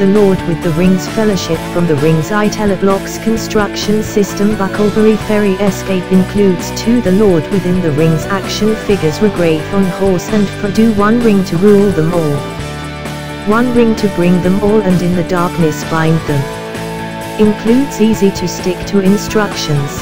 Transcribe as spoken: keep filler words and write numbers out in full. the Lord with the Rings Fellowship from the Rings. I Teleblocks Construction System Bucklebury Ferry Escape includes two The Lord within the Rings action figures Wraith on Horse and Frodo, one ring to rule them all, one ring to bring them all and in the darkness bind them. Includes easy to stick to instructions.